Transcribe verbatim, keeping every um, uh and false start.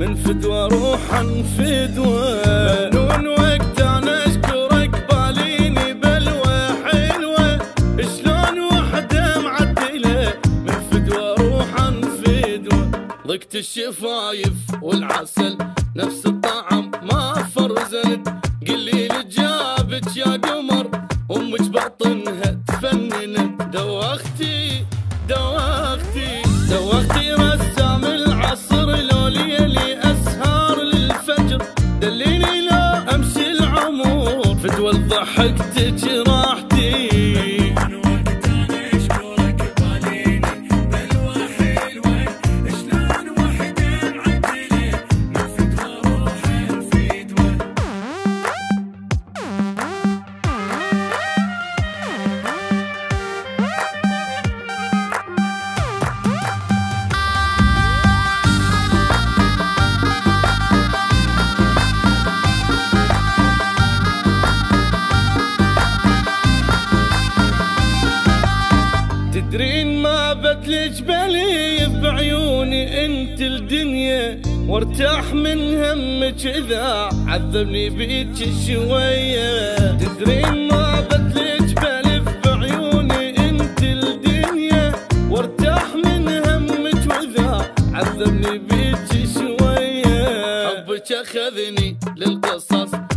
من فدوى روح عن فدوى ممنون وقتها نشكرك باليني بلوى حلوة شلون وحدة معدلة من فدوى روح عن فدوى ضقت الشفايف والعسل نفس الطعم ما فرزلت قلي لي جابك يا قمر امك بطنها تفننت دوختي دوختي دوختي رسام العصر لو ليلي اسهار للفجر دليني لو امشي العمر فدوى ضحكتك راحتي من وقتها نشكرك باليني بلوى حلوة شلون وحدة معدلة من فدوى روح الفدوى تدرين ما بدلج بليف بعيوني انت الدنيا وارتاح من همك اذا عذبني بيك شويه تدرين ما بدلج بليف بعيوني انت الدنيا وارتاح من همك واذا عذبني بيك شويه حبك اخذني للقصص